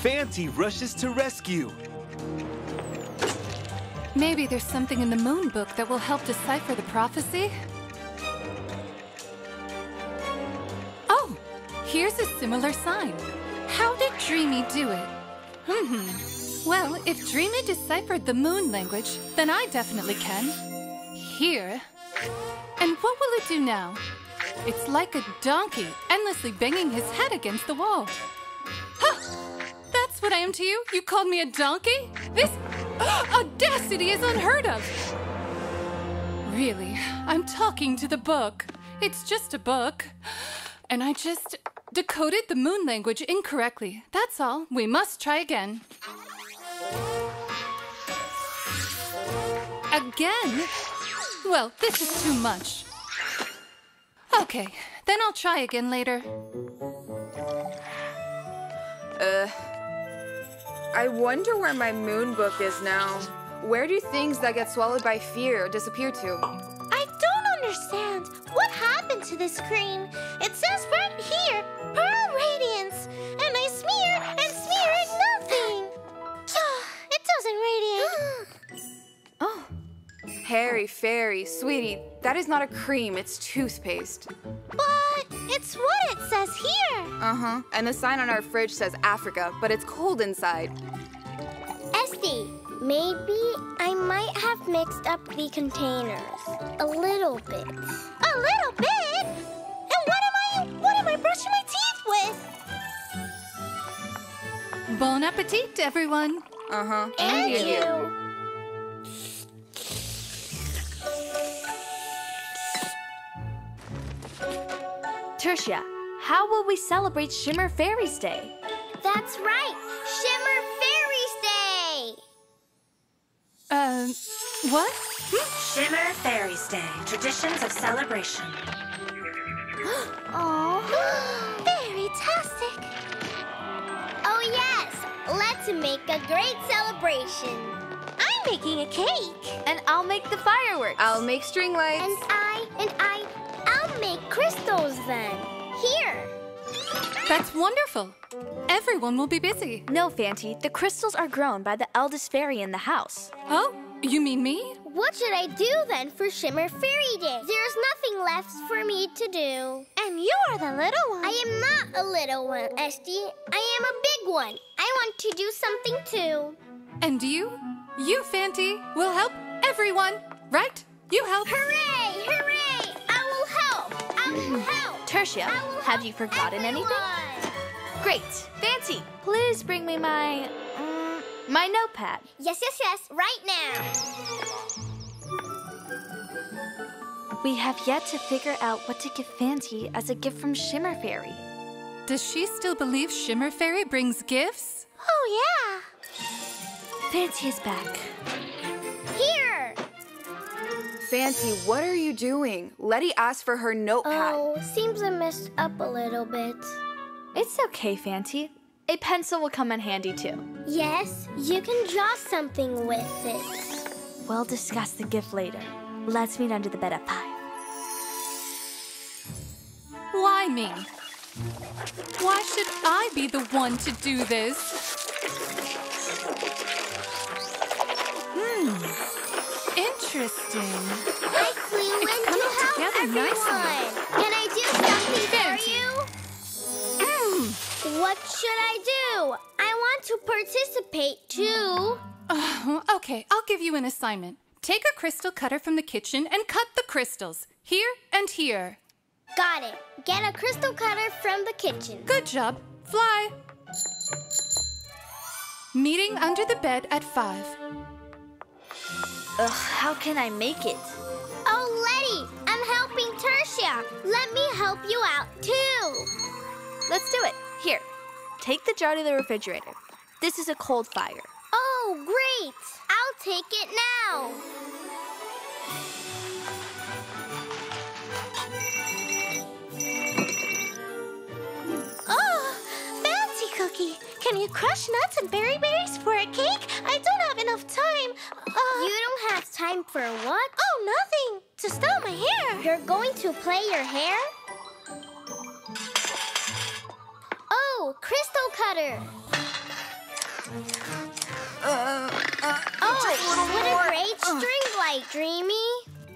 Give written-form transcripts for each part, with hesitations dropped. Fanty rushes to rescue. Maybe there's something in the moon book that will help decipher the prophecy? Oh, here's a similar sign. How did Dreamy do it? Well, if Dreamy deciphered the moon language, then I definitely can. Here. And what will it do now? It's like a donkey endlessly banging his head against the wall. Huh! That's what I am to you? You called me a donkey? This audacity is unheard of! Really, I'm talking to the book. It's just a book. And I just decoded the moon language incorrectly. That's all. We must try again. Again? Well, this is too much. Okay, then I'll try again later. I wonder where my moon book is now. Where do things that get swallowed by fear disappear to? I don't understand. What happened to this cream? It says right here, Pearl Radiance. And I smear and nothing. It doesn't radiate. Oh. Harry, fairy, sweetie, that is not a cream, it's toothpaste. But it's what it says here. And the sign on our fridge says Africa, but it's cold inside. Esty, maybe I might have mixed up the containers a little bit. A little bit? And what am I brushing my teeth with? Bon appetit, everyone. And you. Tertia, how will we celebrate Shimmer Fairies Day? That's right! Shimmer Fairies Day! What? Shimmer Fairies Day. Traditions of celebration. Oh, fairy-tastic! Oh yes! Let's make a great celebration! I'm making a cake! And I'll make the fireworks! I'll make string lights! I'll make crystals then. Here. That's wonderful. Everyone will be busy. No, Fanty. The crystals are grown by the eldest fairy in the house. Oh, you mean me? What should I do then for Shimmer Fairy Day? There's nothing left for me to do. And you are the little one. I am not a little one, Esty. I am a big one. I want to do something too. And you? You, Fanty, will help everyone, right? You help. Hooray! Hooray! Tertia, have you forgotten anything? Great. Fancy, please bring me my notepad. Yes, right now. We have yet to figure out what to give Fanty as a gift from Shimmer Fairy. Does she still believe Shimmer Fairy brings gifts? Oh yeah. Fanty is back. Here. Fanty, what are you doing? Letty asked for her notepad. Oh, seems I messed up a little bit. It's okay, Fanty. A pencil will come in handy too. Yes, you can draw something with it. We'll discuss the gift later. Let's meet under the bed at 5. Why me? Why should I be the one to do this? Interesting. It's coming together nicely. Can I do something for you? What should I do? I want to participate too. Okay, I'll give you an assignment. Take a crystal cutter from the kitchen and cut the crystals. Here and here. Got it. Get a crystal cutter from the kitchen. Good job. Fly. Meeting under the bed at 5. Ugh, how can I make it? Oh, Letty, I'm helping Tertia. Let me help you out, too. Let's do it. Here, take the jar to the refrigerator. This is a cold fire. Oh, great. I'll take it now. Oh, fancy cookie. Can you crush nuts and berries for a cake? I don't have enough time. You don't have time for what? Oh, nothing. To style my hair. You're going to play your hair? Oh, crystal cutter. What a great string light, Dreamy.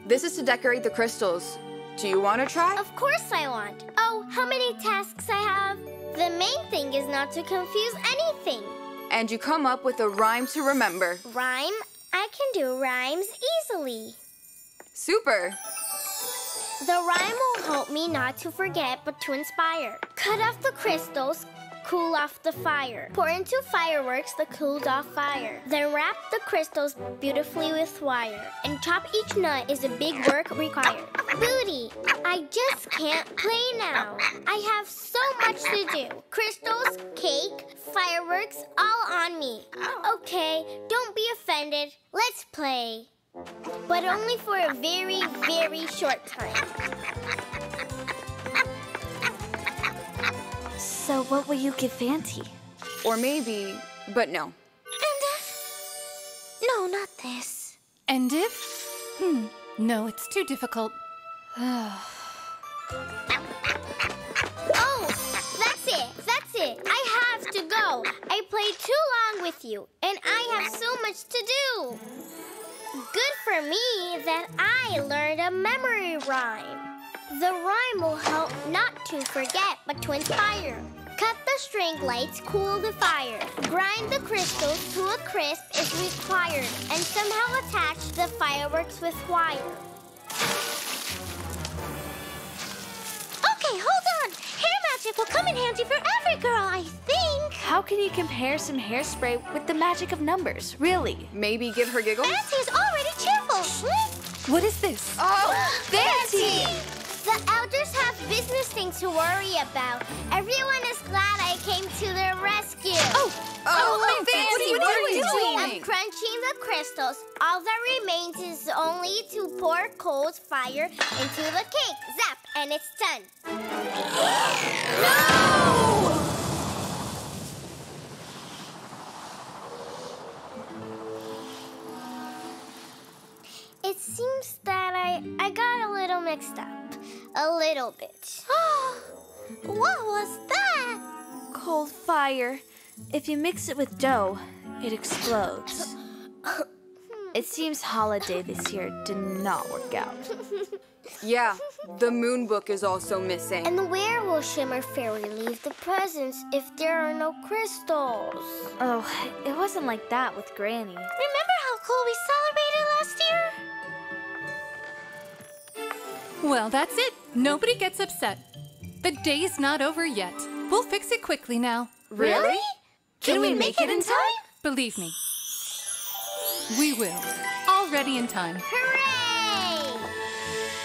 This is to decorate the crystals. Do you want to try? Of course I want. Oh, how many tasks I have. The main thing is not to confuse anything. And you come up with a rhyme to remember. Rhyme? I can do rhymes easily. Super. The rhyme will help me not to forget, but to inspire. Cut off the crystals, cool off the fire. Pour into fireworks the cooled off fire. Then wrap the crystals beautifully with wire. And chop each nut is a big work required. Booty, I just can't play now. I have so much to do. Crystals, cake, fireworks, all on me. Okay, don't be offended. Let's play. But only for a very, very short time. So what will you give Fanty? Or maybe, but no. And if? No, not this. And if? No, it's too difficult. Oh, that's it, that's it. I have to go. I played too long with you, and I have so much to do. Good for me that I learned a memory rhyme. The rhyme will help not to forget, but to inspire. Cut the string lights, cool the fire. Grind the crystals to a crisp is required, and somehow attach the fireworks with wire. Okay, hold on. Hair magic will come in handy for every girl, I think. How can you compare some hairspray with the magic of numbers, really? Maybe give her giggles? Fanty's already cheerful. What is this? Oh, Fanty! The elders have business things to worry about. Everyone is glad I came to their rescue. Oh, Fancy, what are you doing? I'm crunching the crystals. All that remains is only to pour cold fire into the cake. Zap, and it's done. No! It seems that I got a little mixed up. A little bit. What was that? Cold fire. If you mix it with dough, it explodes. It seems holiday this year did not work out. Yeah, the moon book is also missing. And where will Shimmer Fairy leave the presents if there are no crystals? Oh, it wasn't like that with Granny. Remember how cool we celebrated last year? Well, that's it. Nobody gets upset. The day's not over yet. We'll fix it quickly now. Really? Can we make it in time? Believe me, we will. Already in time. Hooray!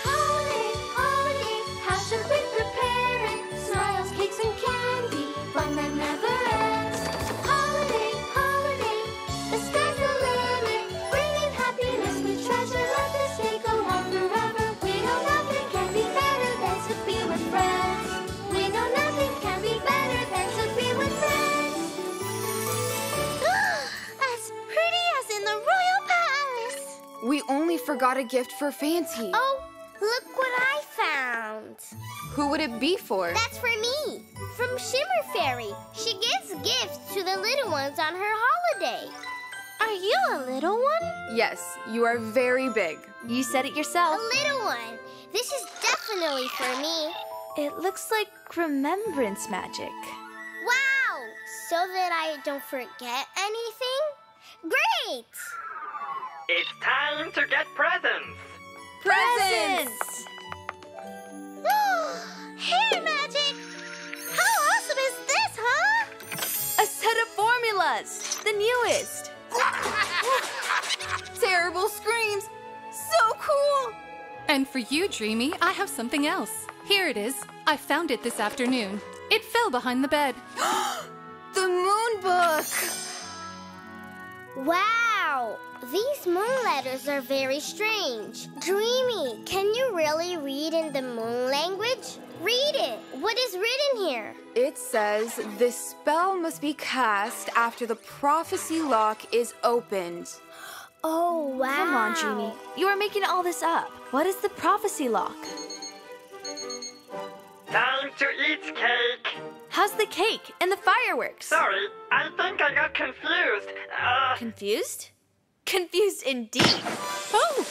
Holiday, holiday, how should we prepare it? Smiles, cakes, and candy, fun that never ends. Holiday, holiday, the sky's the limit. Bring in happiness, we treasure, let this day go on forever. We know nothing can be better than to be with friends. As pretty as in the royal palace. We only forgot a gift for Fanty. Oh, look what I found. Who would it be for? That's for me. From Shimmer Fairy. She gives gifts to the little ones on her holiday. Are you a little one? Yes, you are very big. You said it yourself. A little one. This is definitely for me. It looks like remembrance magic. Wow! So that I don't forget anything? Great! It's time to get presents! Presents! Hair magic! How awesome is this, huh? A set of formulas! The newest! Terrible screams! So cool! And for you, Dreamy, I have something else. Here it is. I found it this afternoon. It fell behind the bed. The moon book! Wow! These moon letters are very strange. Dreamy, can you really read in the moon language? Read it. What is written here? It says, this spell must be cast after the prophecy lock is opened. Oh, wow. Come on, Dreamy. You are making all this up. What is the prophecy lock? Time to eat cake! How's the cake and the fireworks? Sorry, I think I got confused. Confused? Confused indeed. Oh!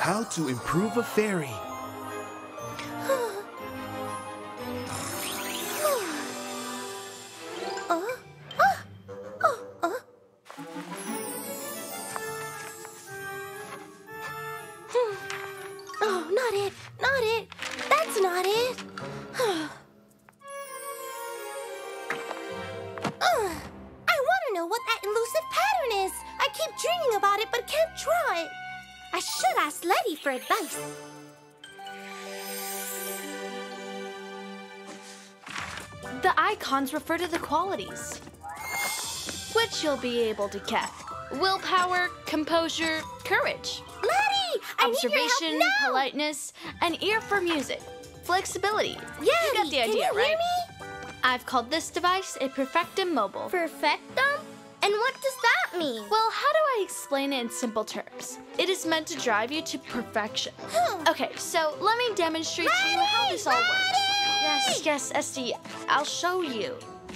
How to improve a fairy. Refer to the qualities, which you'll be able to get: willpower, composure, courage, Lottie, observation, need your help now. Politeness, an ear for music, flexibility. Yeah, you got the idea, right? Hear me? I've called this device a Perfectum Mobile. Perfectum? And what does that mean? Well, how do I explain it in simple terms? It is meant to drive you to perfection. Okay, so let me demonstrate to you how this all works. Yes, yes, Esty, I'll show you.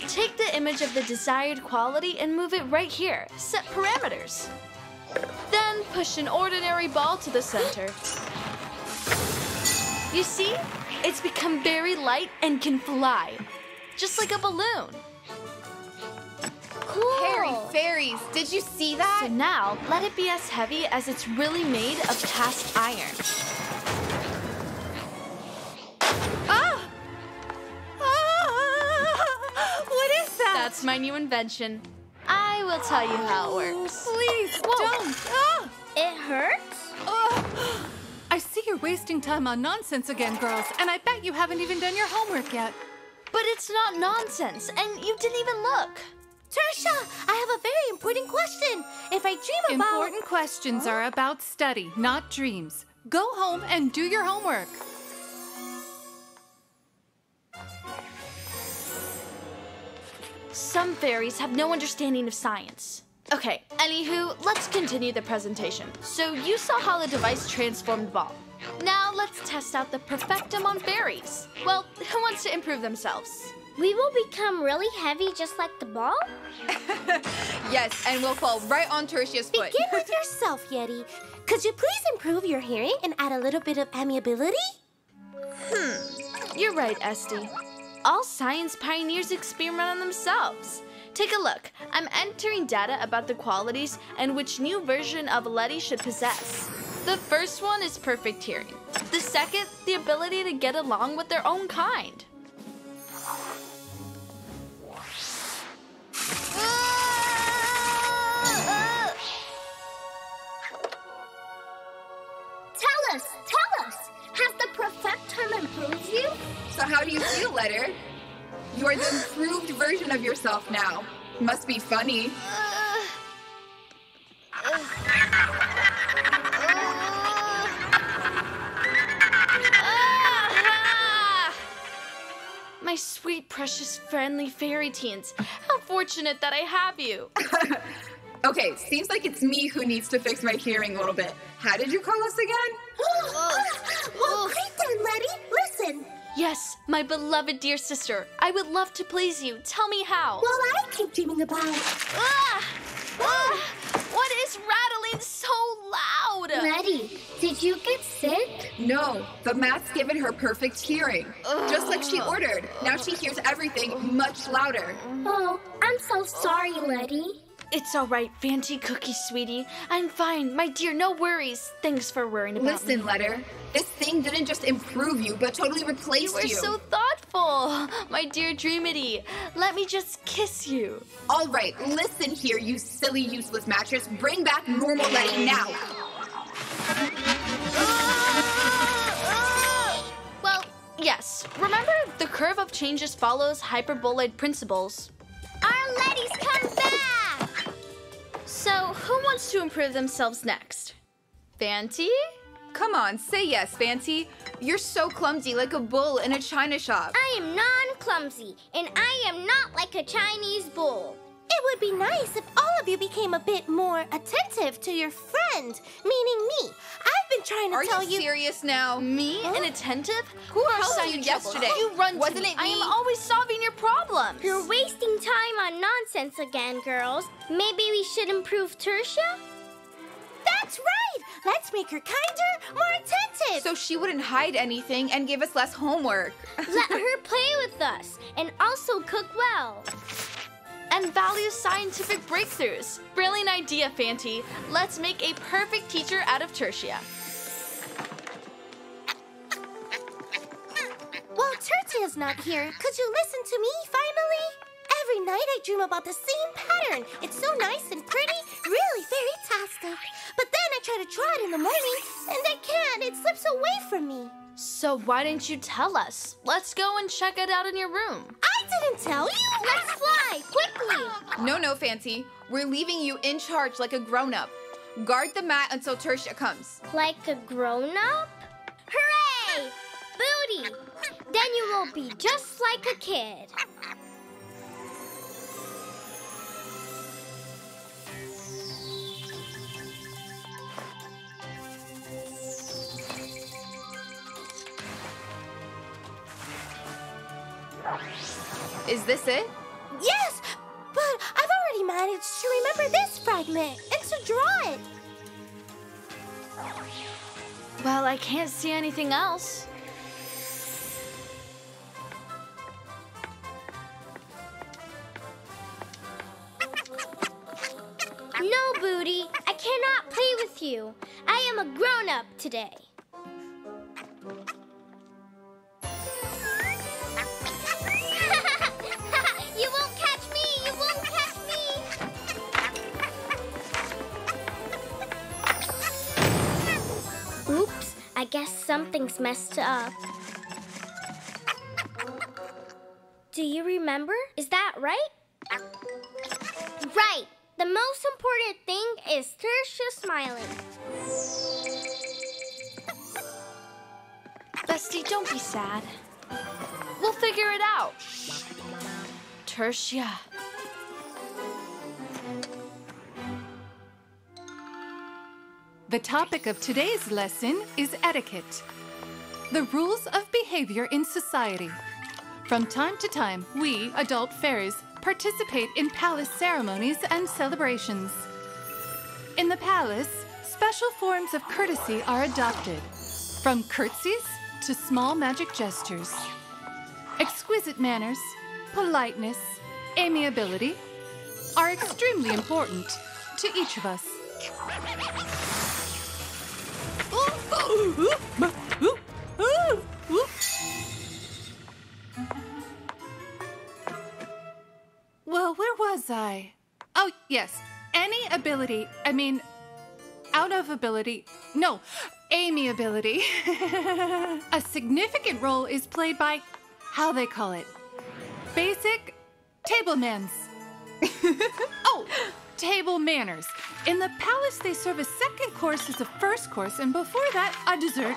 Take the image of the desired quality and move it right here. Set parameters. Then push an ordinary ball to the center. You see? It's become very light and can fly. Just like a balloon. Cool. Hairy fairies, did you see that? So now, let it be as heavy as it's really made of cast iron. That's my new invention. I will tell you how it works. Please, don't. Ah! It hurts? Oh. I see you're wasting time on nonsense again, girls, and I bet you haven't even done your homework yet. But it's not nonsense, and you didn't even look. Trisha, I have a very important question. If I dream about... Important questions are about study, not dreams. Go home and do your homework. Some fairies have no understanding of science. Okay, anywho, let's continue the presentation. So you saw how the device transformed the ball. Now let's test out the perfectum on fairies. Well, who wants to improve themselves? We will become really heavy just like the ball? Yes, and we'll fall right on Tertia's foot. Begin with yourself, Yeti. Could you please improve your hearing and add a little bit of amiability? You're right, Esty. All science pioneers experiment on themselves. Take a look. I'm entering data about the qualities and which new version of Letty should possess. The first one is perfect hearing. The second, the ability to get along with their own kind. Tell us, has the perfectum improved you? So how do you feel, Letter? You are the improved version of yourself now. Must be funny. My sweet, precious, friendly fairy teens. How fortunate that I have you. Okay, seems like it's me who needs to fix my hearing a little bit. How did you call us again? Well, great, Letty. Listen. Yes, my beloved dear sister. I would love to please you. Tell me how. Well, I keep dreaming about it. What is rattling so loud? Letty, did you get sick? No, the mask's given her perfect hearing. Just like she ordered. Now she hears everything much louder. Oh, I'm so sorry, Letty. It's all right, Fanty Cookie, sweetie. I'm fine, my dear, no worries. Thanks for worrying about me. Listen, Letter, this thing didn't just improve you, but totally replaced you. You are so thoughtful, my dear Dreamity. Let me just kiss you. All right, listen here, you silly, useless mattress. Bring back normal Letty now. Well, yes. Remember, the curve of changes follows hyperboloid principles. Our Letty's come back! So, who wants to improve themselves next? Fanty? Come on, say yes, Fanty. You're so clumsy, like a bull in a china shop. I am non-clumsy, and I am not like a Chinese bull. It would be nice if all of you became a bit more attentive to your friend, meaning me. I've been trying to tell you... Are you serious now? Me? Huh? Inattentive? Who saw you yesterday? You run to me. I am always solving your problems. You're wasting time on nonsense again, girls. Maybe we should improve Tertia? That's right! Let's make her kinder, more attentive! So she wouldn't hide anything and give us less homework. Let her play with us, and also cook well. And value scientific breakthroughs. Brilliant idea, Fanty. Let's make a perfect teacher out of Tertia. While Tertia's not here, could you listen to me, finally? Every night I dream about the same pattern. It's so nice and pretty, really fairy-tastic. But then I try to draw it in the morning, and I can't. It slips away from me. So why didn't you tell us? Let's go and check it out in your room. I didn't tell you! Let's fly, quickly! No, no, Fanty. We're leaving you in charge like a grown-up. Guard the mat until Tertia comes. Like a grown-up? Hooray! Booty! Then you will be just like a kid. Is this it? Yes, but I've already managed to remember this fragment and to draw it. Well, I can't see anything else. No, Booty, I cannot play with you. I am a grown-up today. I guess something's messed up. Do you remember? Is that right? Right! The most important thing is Tertia smiling. Bestie, don't be sad. We'll figure it out. Tertia. The topic of today's lesson is etiquette, the rules of behavior in society. From time to time, we, adult fairies, participate in palace ceremonies and celebrations. In the palace, special forms of courtesy are adopted, from curtsies to small magic gestures. Exquisite manners, politeness, amiability are extremely important to each of us. Well, where was I? Oh, yes. Amiability. A significant role is played by, how they call it, basic table manners. Oh! Table manners. In the palace, they serve a second course as a first course, and before that, a dessert.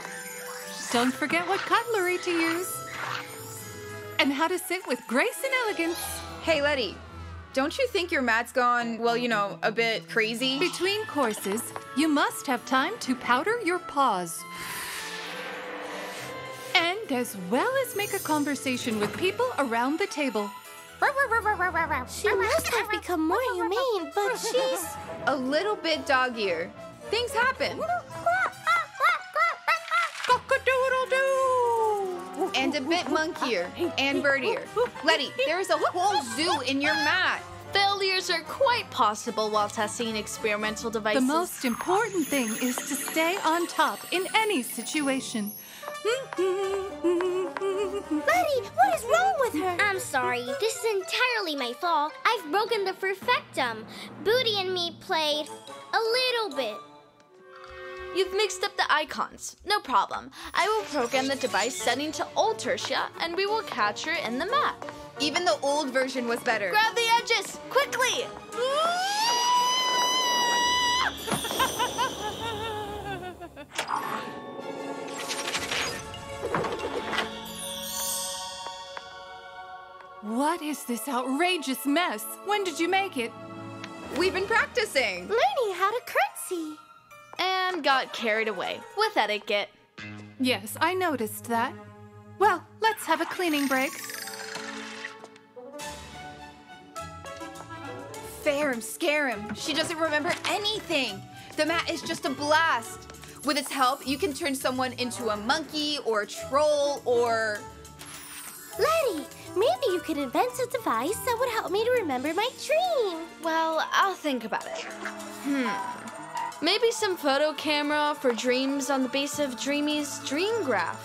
Don't forget what cutlery to use. And how to sit with grace and elegance. Hey, Letty, don't you think your mat's gone, well, you know, a bit crazy? Between courses, you must have time to powder your paws. And as well as make a conversation with people around the table. She must have become more humane, but she's a little bit dog-eared. Things happen. Cock-a-doodle-doo! And a bit monkier and birdier. Letty, there's a whole zoo in your mat. Failures are quite possible while testing experimental devices. The most important thing is to stay on top in any situation. Letty, what is wrong with her? I'm sorry. This is entirely my fault. I've broken the Perfectum. Booty and me played a little bit. You've mixed up the icons. No problem. I will program the device setting to old Tertia, and we will catch her in the map. Even the old version was better. Grab the edges! Quickly! is this outrageous mess? When did you make it? We've been practicing. Learning how to curtsy. And got carried away with etiquette. Yes, I noticed that. Well, let's have a cleaning break. Fair him, scare him. She doesn't remember anything. The mat is just a blast. With its help, you can turn someone into a monkey or a troll or... Letty, maybe you could invent a device that would help me to remember my dream. Well, I'll think about it. Maybe some photo camera for dreams on the base of Dreamy's dream graph.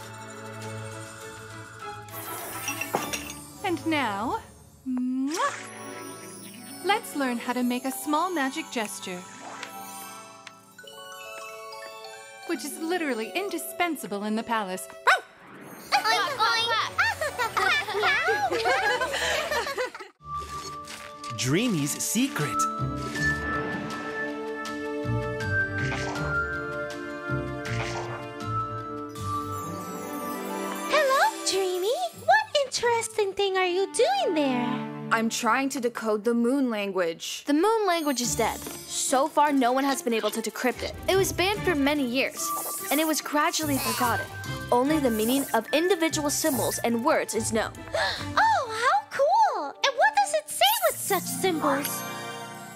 And now, let's learn how to make a small magic gesture, which is literally indispensable in the palace. Dreamy's secret. Hello, Dreamy. What interesting thing are you doing there? I'm trying to decode the moon language. The moon language is dead. So far, no one has been able to decrypt it. It was banned for many years, and it was gradually forgotten. Only the meaning of individual symbols and words is known. Such symbols.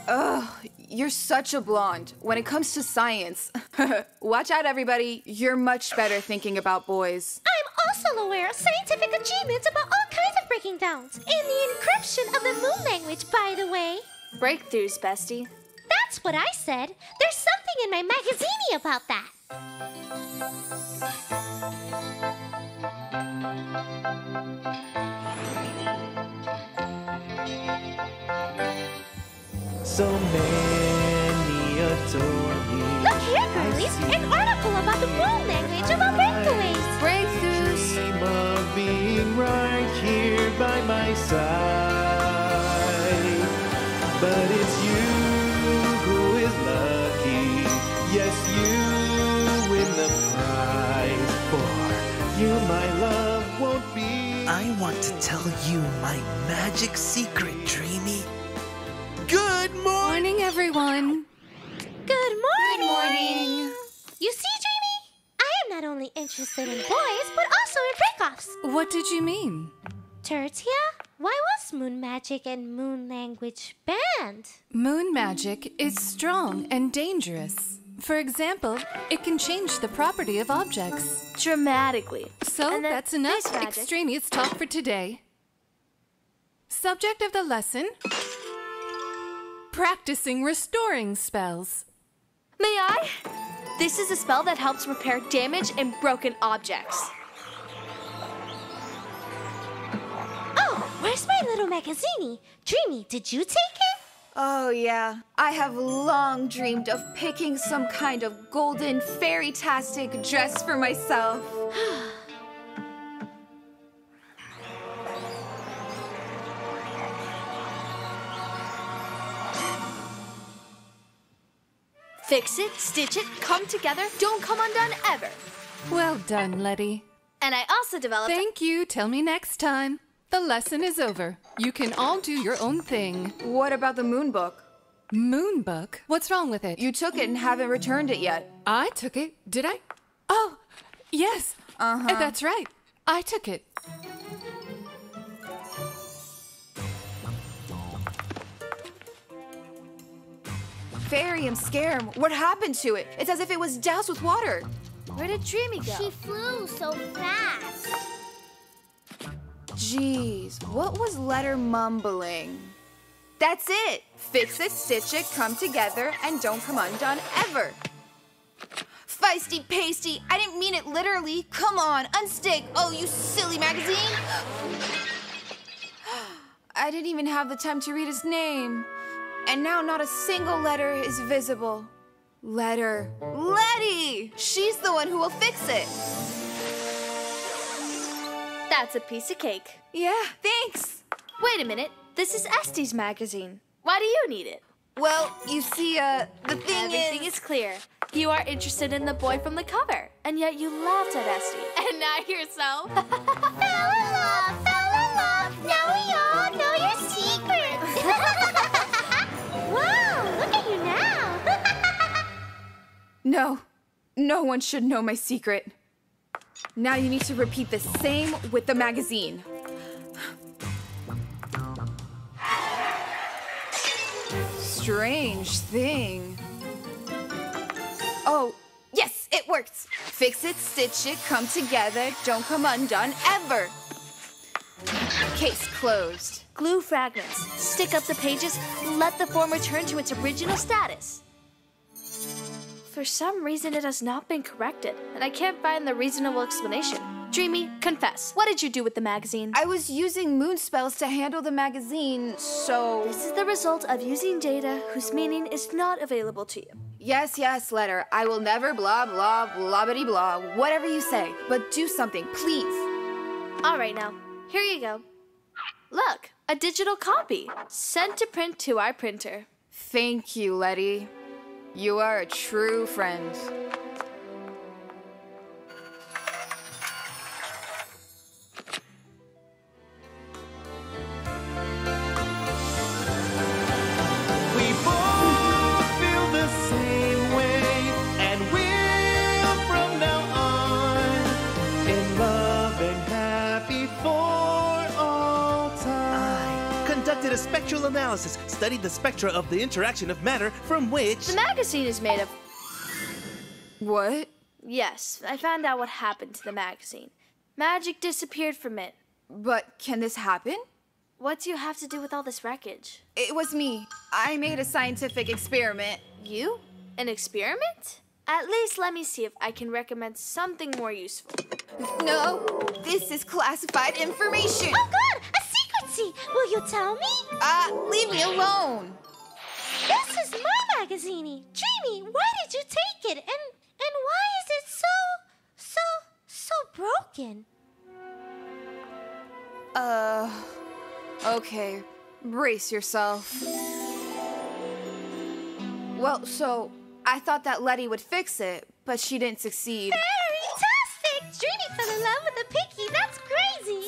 Ugh, you're such a blonde when it comes to science. Watch out, everybody. You're much better thinking about boys. I'm also aware of scientific achievements about all kinds of breaking downs. In the encryption of the moon language, by the way. Breakthroughs, bestie. That's what I said. There's something in my magazine about that. So many adore me. Look here, girlies! An article about the moon language, about breakaways! Breakthroughs! Dream of being right here by my side. But it's you who is lucky. Yes, you win the prize. For you, my love, won't be... I want to tell you my magic secret, Dreamy. Good morning, everyone. Good morning. Good morning. You see, Dreamy, I am not only interested in boys, but also in breakoffs. What did you mean? Tertia, why was moon magic and moon language banned? Moon magic is strong and dangerous. For example, it can change the property of objects. Dramatically. So that's enough extraneous talk for today. Subject of the lesson... practicing restoring spells. May I? This is a spell that helps repair damaged and broken objects. Oh, where's my little magazine? Dreamy, did you take it? Oh, yeah. I have long dreamed of picking some kind of golden, fairy-tastic dress for myself. Fix it, stitch it, come together, don't come undone ever. Well done, Letty. And I also developed... Thank you, tell me next time. The lesson is over. You can all do your own thing. What about the moon book? Moon book? What's wrong with it? You took it and haven't returned it yet. I took it, did I? Oh, yes. That's right, I took it. Fairy and scare him. What happened to it? It's as if it was doused with water. Where did Dreamy go? She flew so fast. Jeez, what was Letter mumbling? That's it. Fix it, stitch it, come together, and don't come undone ever. Feisty pasty, I didn't mean it literally. Come on, unstick. Oh, you silly magazine. I didn't even have the time to read his name. And now not a single letter is visible. Letter. Letty! She's the one who will fix it. That's a piece of cake. Yeah, thanks. Wait a minute. This is Estee's magazine. Why do you need it? Well, you see, the thing is... Everything is clear. You are interested in the boy from the cover, and yet you laughed at Estee. And not yourself. Fell in love, now we all know you. No. No one should know my secret. Now you need to repeat the same with the magazine. Strange thing. Oh, yes, it worked. Fix it, stitch it, come together, don't come undone ever. Case closed. Glue fragments. Stick up the pages, let the form return to its original status. For some reason, it has not been corrected, and I can't find the reasonable explanation. Dreamy, confess. What did you do with the magazine? I was using moon spells to handle the magazine, so... This is the result of using data whose meaning is not available to you. Yes, yes, letter. I will never blah, blah, blah-bitty-blah, whatever you say. But do something, please. All right, now. Here you go. Look, a digital copy. Sent to print to our printer. Thank you, Letty. You are a true friend. A spectral analysis studied the spectra of the interaction of matter from which... The magazine is made of... What? Yes, I found out what happened to the magazine. Magic disappeared from it. But can this happen? What do you have to do with all this wreckage? It was me. I made a scientific experiment. You? An experiment? At least let me see if I can recommend something more useful. No, this is classified information. Oh, God! Will you tell me? Leave me alone. This is my magazine. Dreamy, why did you take it? And why is it so broken? Okay. Brace yourself. Well, so, I thought that Letty would fix it, but she didn't succeed. Fairy-tastic! Dreamy fell in love with a piggy, that's crazy!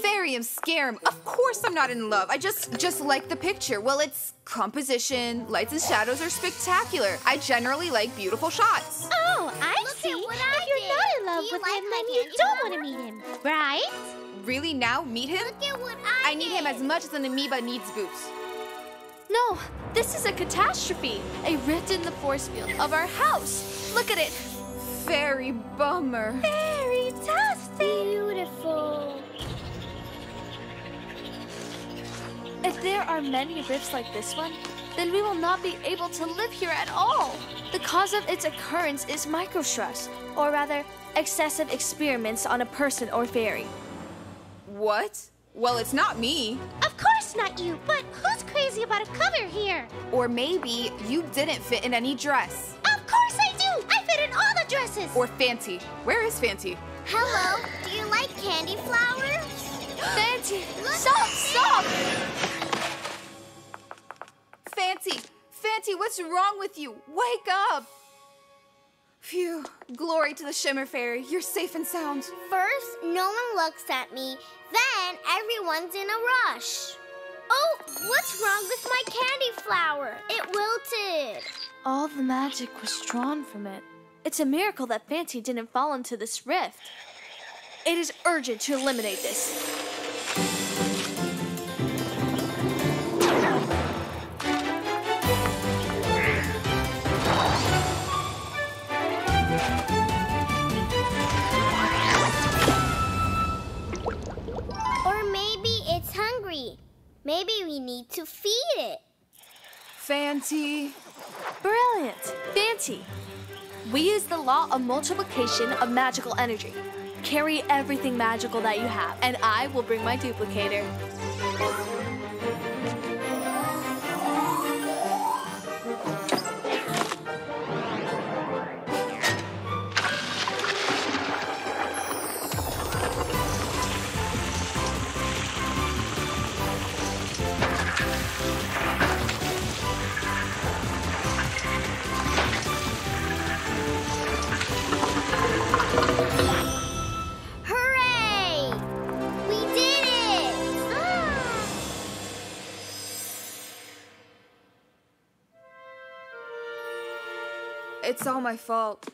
Fairy him, scare him. Of course I'm not in love. I just like the picture. Well, its composition, lights and shadows are spectacular. I generally like beautiful shots. Oh, I see. If you're not in love with him, then you don't want to meet him, right? Really, now? Meet him? Look at what I need him as much as an amoeba needs boots. No, this is a catastrophe. A rift in the force field of our house. Look at it. Very bummer. Fairy-tastic. Beautiful. If there are many rifts like this one, then we will not be able to live here at all. The cause of its occurrence is microstress, or rather, excessive experiments on a person or fairy. What? Well, it's not me. Of course not you, but who's crazy about a cover here? Or maybe you didn't fit in any dress. Of course I do! I fit in all the dresses! Or Fanty. Where is Fanty? Hello, do you like candy flowers? Fanty! Stop! Fanty! Fanty, what's wrong with you? Wake up! Phew. Glory to the Shimmer Fairy. You're safe and sound. First, no one looks at me. Then, everyone's in a rush. Oh, what's wrong with my candy flower? It wilted. All the magic was drawn from it. It's a miracle that Fanty didn't fall into this rift. It is urgent to eliminate this. Or maybe it's hungry. Maybe we need to feed it. Fanty. Brilliant. Fanty. We use the law of multiplication of magical energy. Carry everything magical that you have, and I will bring my duplicator. It's all my fault.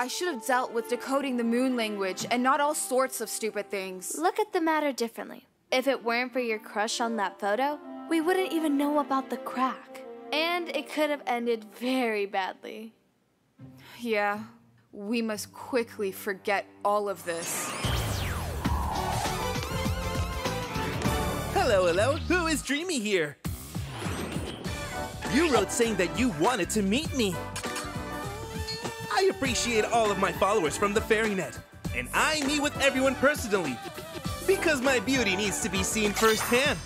I should have dealt with decoding the moon language and not all sorts of stupid things. Look at the matter differently. If it weren't for your crush on that photo, we wouldn't even know about the crack. And it could have ended very badly. Yeah, we must quickly forget all of this. Hello, hello, who is Dreamy here? You wrote saying that you wanted to meet me. I appreciate all of my followers from the fairy net, and I meet with everyone personally, because my beauty needs to be seen firsthand.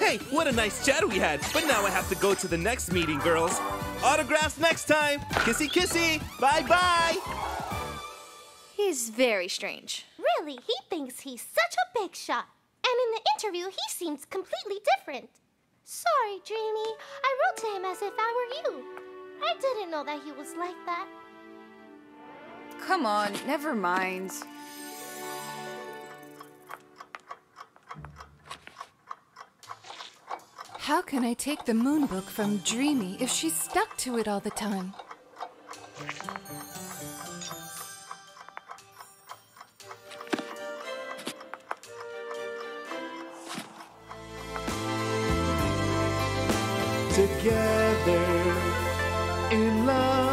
Hey, what a nice chat we had, but now I have to go to the next meeting, girls. Autographs next time. Kissy kissy. Bye-bye. He's very strange. Really, he thinks he's such a big shot. And in the interview, he seems completely different. Sorry, Dreamy. I wrote to him as if I were you. I didn't know that he was like that. Come on, never mind. How can I take the moon book from Dreamy if she's stuck to it all the time? Together in love.